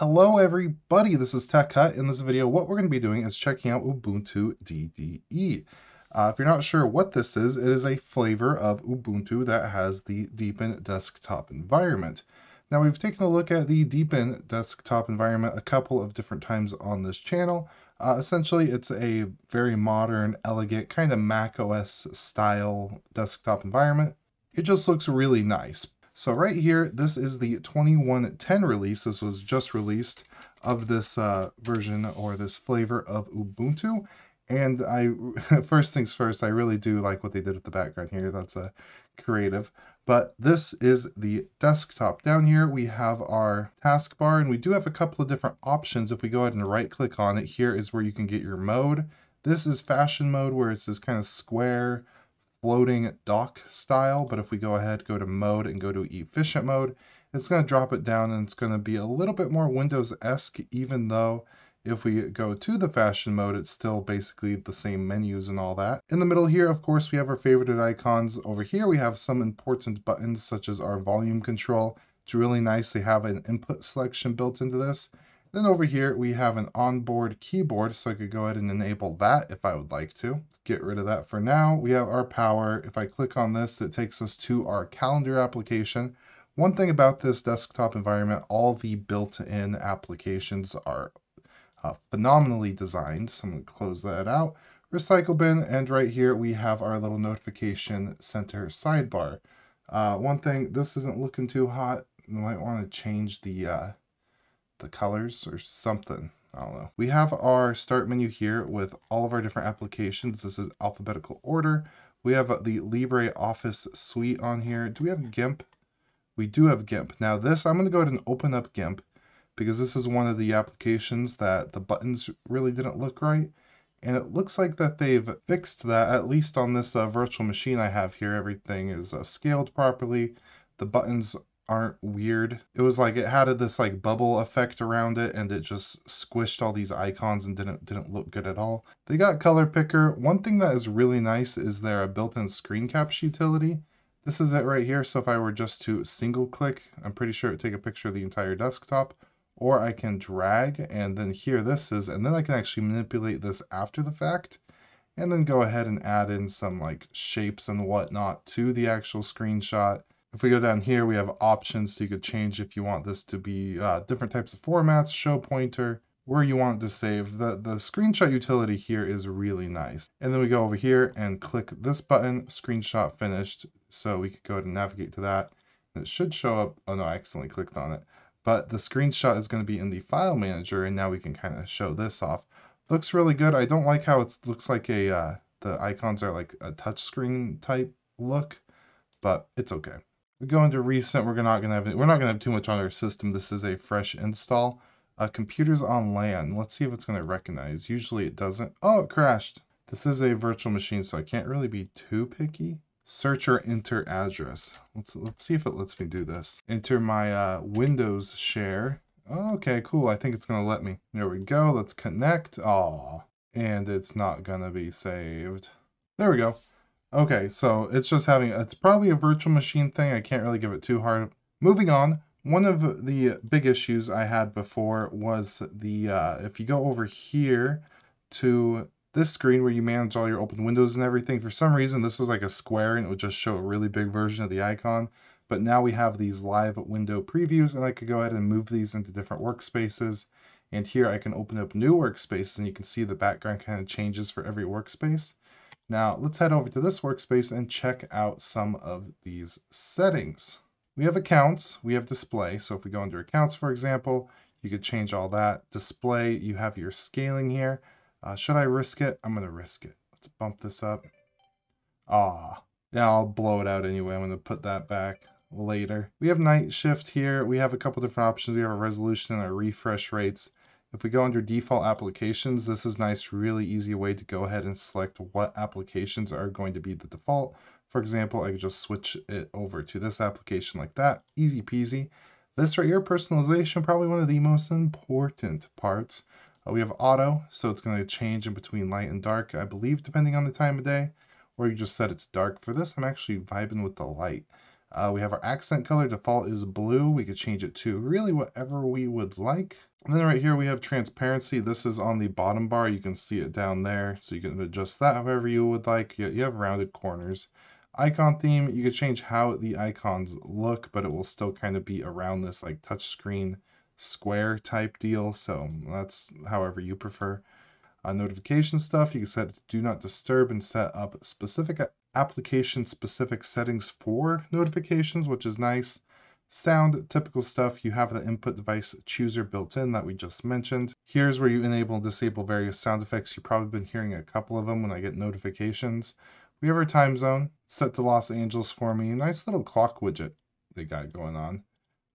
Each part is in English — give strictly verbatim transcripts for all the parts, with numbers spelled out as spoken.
Hello everybody, this is TechHut. In this video, what we're going to be doing is checking out Ubuntu D D E. Uh, if you're not sure what this is, it is a flavor of Ubuntu that has the Deepin desktop environment. Now we've taken a look at the Deepin desktop environment a couple of different times on this channel. Uh, essentially, it's a very modern, elegant, kind of macOS style desktop environment. It just looks really nice. So right here, this is the twenty-one ten release. This was just released of this uh, version or this flavor of Ubuntu. And I, first things first, I really do like what they did with the background here. That's a uh, creative. But this is the desktop. Down here, we have our taskbar, and we do have a couple of different options. If we go ahead and right click on it, here is where you can get your mode. This is fashion mode, where it's this kind of square floating dock style, but if we go ahead, go to mode and go to efficient mode, it's going to drop it down and it's going to be a little bit more Windows-esque, even though if we go to the fashion mode, it's still basically the same menus and all that. In the middle here, of course, we have our favorited icons. Over here, we have some important buttons such as our volume control. It's really nice. They have an input selection built into this. Then over here, we have an onboard keyboard, so I could go ahead and enable that if I would like to. Let's get rid of that for now. We have our power. If I click on this, it takes us to our calendar application. One thing about this desktop environment, all the built-in applications are uh, phenomenally designed. So I'm going to close that out. Recycle bin, and right here, we have our little notification center sidebar. Uh, one thing, this isn't looking too hot. You might want to change the... Uh, the colors or something, I don't know. We have our start menu here with all of our different applications. This is alphabetical order. We have the LibreOffice suite on here. Do we have GIMP? We do have GIMP. Now this, I'm gonna go ahead and open up GIMP because this is one of the applications that the buttons really didn't look right. And it looks like that they've fixed that, at least on this uh, virtual machine I have here. Everything is uh, scaled properly. The buttons aren't weird. It was like it had this like bubble effect around it, and it just squished all these icons and didn't didn't look good at all. They got color picker. One thing that is really nice is their built-in screen capture utility. This is it right here. So if I were just to single click, I'm pretty sure it would take a picture of the entire desktop, or I can drag and then here this is, and then I can actually manipulate this after the fact and then go ahead and add in some like shapes and whatnot to the actual screenshot. If we go down here, we have options, so you could change if you want this to be uh, different types of formats, show pointer, where you want it to save. The, the screenshot utility here is really nice. And then we go over here and click this button, screenshot finished. So we could go ahead and navigate to that. And it should show up. Oh no, I accidentally clicked on it. But the screenshot is going to be in the file manager, and now we can kind of show this off. Looks really good. I don't like how it looks like a uh, the icons are like a touchscreen type look, but it's okay. We go into recent. We're not gonna have we're not gonna have too much on our system. This is a fresh install. Uh, computers on LAN. Let's see if it's gonna recognize. Usually it doesn't. Oh, it crashed. This is a virtual machine, so I can't really be too picky. Search or enter address. Let's let's see if it lets me do this. Enter my uh, Windows share. Oh, okay, cool. I think it's gonna let me. There we go. Let's connect. Aw, and it's not gonna be saved. There we go. Okay, so it's just having, it's probably a virtual machine thing. I can't really give it too hard. Moving on, one of the big issues I had before was the, uh, if you go over here to this screen where you manage all your open windows and everything, for some reason this was like a square and it would just show a really big version of the icon. But now we have these live window previews, and I could go ahead and move these into different workspaces. And here I can open up new workspaces, and you can see the background kind of changes for every workspace. Now let's head over to this workspace and check out some of these settings. We have accounts, we have display. So if we go into accounts, for example, you could change all that. Display, you have your scaling here. Uh, should I risk it? I'm gonna risk it. Let's bump this up. Ah, yeah, I'll blow it out anyway. I'm gonna put that back later. We have night shift here. We have a couple different options. We have a resolution and our refresh rates. If we go under default applications, this is nice, really easy way to go ahead and select what applications are going to be the default. For example, I could just switch it over to this application like that, easy peasy. This right here, personalization, probably one of the most important parts. Uh, we have auto, so it's going to change in between light and dark, I believe, depending on the time of day, or you just set it to dark. For this, I'm actually vibing with the light. Uh, we have our accent color. Default is blue. We could change it to really whatever we would like. And then right here we have transparency. This is on the bottom bar. You can see it down there. So you can adjust that however you would like. You have rounded corners. Icon theme, you could change how the icons look, but it will still kind of be around this like touchscreen square type deal. So that's however you prefer. Uh, notification stuff, you can set it to do not disturb and set up specific application specific settings for notifications, which is nice. Sound, typical stuff. You have the input device chooser built in that we just mentioned. Here's where you enable and disable various sound effects. You've probably been hearing a couple of them when I get notifications. We have our time zone set to Los Angeles for me. Nice little clock widget they got going on.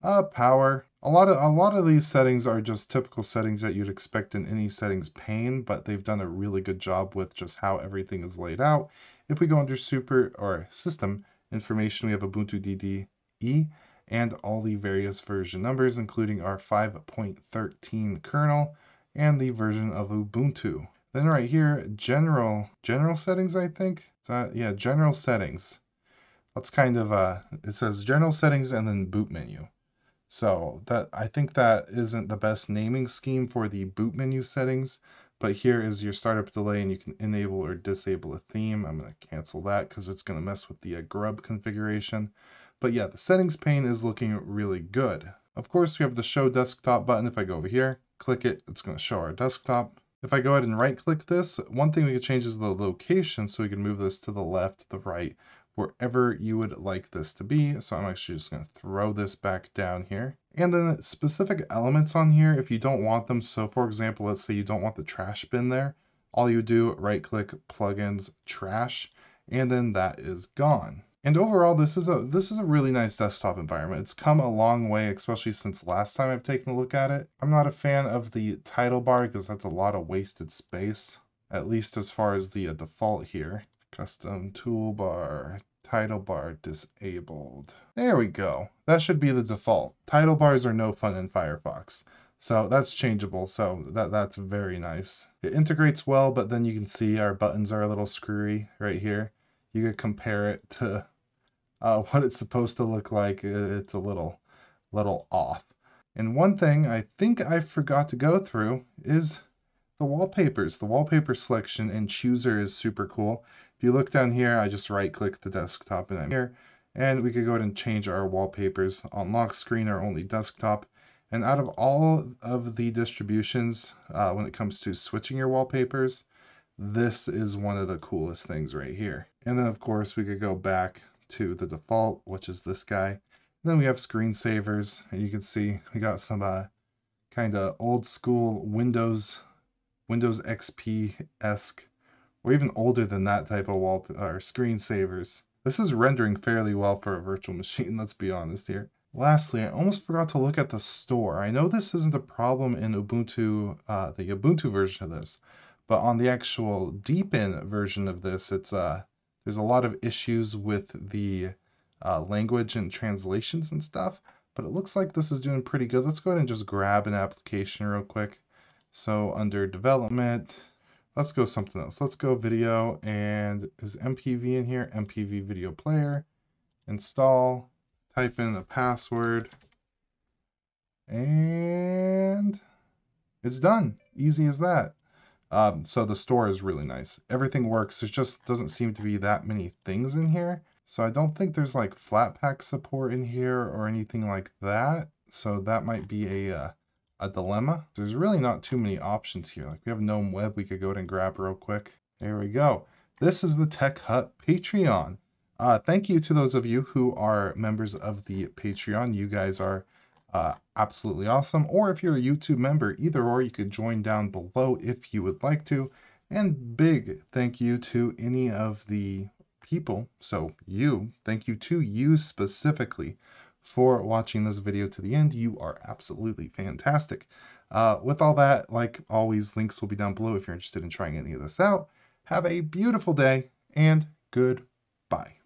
Uh, power. A lot of a lot of these settings are just typical settings that you'd expect in any settings pane, but they've done a really good job with just how everything is laid out. If we go under super or system information, we have Ubuntu D D E and all the various version numbers, including our five point thirteen kernel and the version of Ubuntu. Then right here, general general settings, I think. Uh, yeah, general settings. That's kind of, uh, it says general settings and then boot menu. So that I think that isn't the best naming scheme for the boot menu settings, but here is your startup delay and you can enable or disable a theme. I'm going to cancel that because it's going to mess with the uh, grub configuration. But yeah, the settings pane is looking really good. Of course, we have the show desktop button. If I go over here, click it, it's going to show our desktop. If I go ahead and right click this, one thing we could change is the location. So we can move this to the left, the right, wherever you would like this to be. So I'm actually just going to throw this back down here. And then specific elements on here, if you don't want them. So for example, let's say you don't want the trash bin there. All you do, right click, plugins, trash, and then that is gone. And overall, this is a this is a really nice desktop environment. It's come a long way, especially since last time I've taken a look at it. I'm not a fan of the title bar because that's a lot of wasted space, at least as far as the uh, default here. Custom toolbar, title bar disabled. There we go. That should be the default. Title bars are no fun in Firefox. So that's changeable. So that, that's very nice. It integrates well, but then you can see our buttons are a little screwy right here. You could compare it to Uh, what it's supposed to look like. It's a little, little off. And one thing I think I forgot to go through is the wallpapers. The wallpaper selection and chooser is super cool. If you look down here, I just right click the desktop and I'm here, and we could go ahead and change our wallpapers on lock screen or only desktop. And out of all of the distributions, uh, when it comes to switching your wallpapers, this is one of the coolest things right here. And then of course we could go back to the default, which is this guy. And then we have screensavers, and you can see we got some uh, kind of old school Windows, Windows X P-esque, or even older than that type of wall or screensavers. This is rendering fairly well for a virtual machine, let's be honest here. Lastly, I almost forgot to look at the store. I know this isn't a problem in Ubuntu, uh, the Ubuntu version of this, but on the actual Deepin version of this, it's a uh, there's a lot of issues with the uh, language and translations and stuff, but it looks like this is doing pretty good. Let's go ahead and just grab an application real quick. So under development, let's go something else. Let's go video, and is M P V in here? M P V video player, install, type in a password, and it's done. Easy as that. Um, so the store is really nice. Everything works. There just doesn't seem to be that many things in here. So I don't think there's like Flatpak support in here or anything like that. So that might be a, uh, a dilemma. There's really not too many options here. Like we have Gnome Web we could go ahead and grab real quick. There we go. This is the Tech Hut Patreon. Uh, thank you to those of you who are members of the Patreon. You guys are Uh, absolutely awesome. Or if you're a YouTube member, either or, you could join down below if you would like to. And big thank you to any of the people, so you, thank you to you specifically for watching this video to the end. You are absolutely fantastic. Uh, with all that, like always, links will be down below if you're interested in trying any of this out. Have a beautiful day and goodbye.